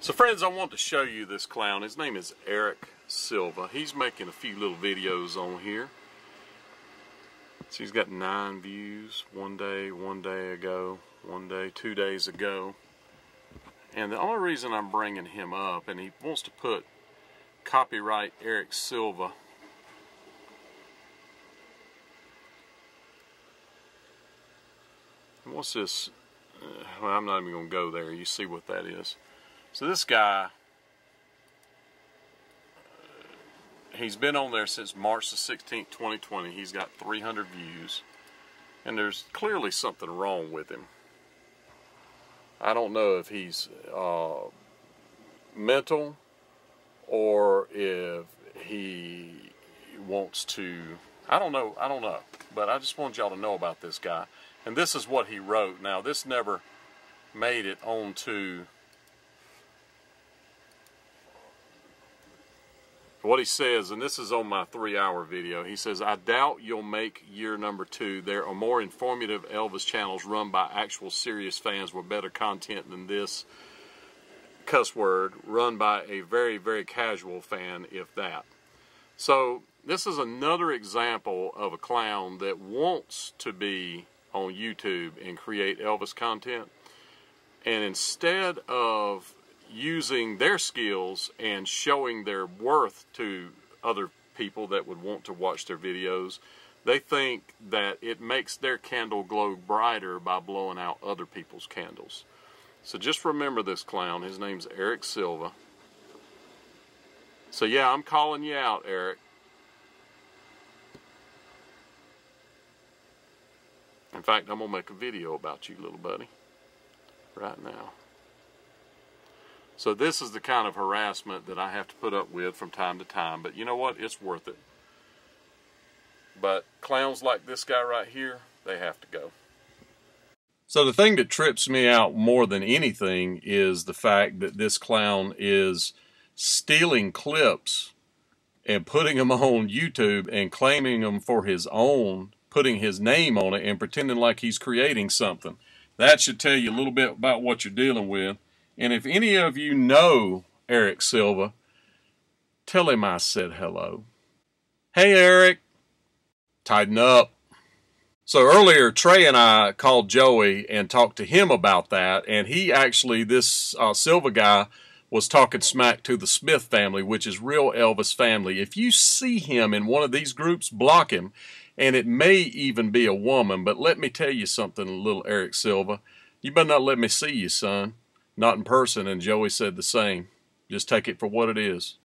So friends, I want to show you this clown. His name is Erick Silva. He's making a few little videos on here. So he's got 9 views, two days ago. And the only reason I'm bringing him up, and he wants to put copyright Erick Silva. And what's this? Well, I'm not even going to go there. You see what that is. So this guy, he's been on there since March the 16th, 2020. He's got 300 views. And there's clearly something wrong with him. I don't know if he's mental or if he wants to, I don't know. But I just want y'all to know about this guy. And this is what he wrote. Now, this never made it onto what he says, and this is on my 3-hour video. He says, I doubt you'll make year #2. There are more informative Elvis channels run by actual serious fans with better content than this cuss word run by a very, very casual fan, if that. So this is another example of a clown that wants to be on YouTube and create Elvis content. And instead of using their skills and showing their worth to other people that would want to watch their videos, they think that it makes their candle glow brighter by blowing out other people's candles. So just remember this clown. His name's Erick Silva. So yeah, I'm calling you out, Erick. In fact, I'm going to make a video about you, little buddy, right now. So this is the kind of harassment that I have to put up with from time to time. But you know what? It's worth it. But clowns like this guy right here, they have to go. So the thing that trips me out more than anything is the fact that this clown is stealing clips and putting them on YouTube and claiming them for his own, putting his name on it and pretending like he's creating something. That should tell you a little bit about what you're dealing with. And if any of you know Erick Silva, tell him I said hello. Hey, Erick. Tighten up. So earlier, Trey and I called Joey and talked to him about that. And he actually, this Silva guy, was talking smack to the Smith family, which is real Elvis family. If you see him in one of these groups, block him. And it may even be a woman. But let me tell you something, little Erick Silva. You better not let me see you, son. Not in person, and Joey said the same. Just take it for what it is.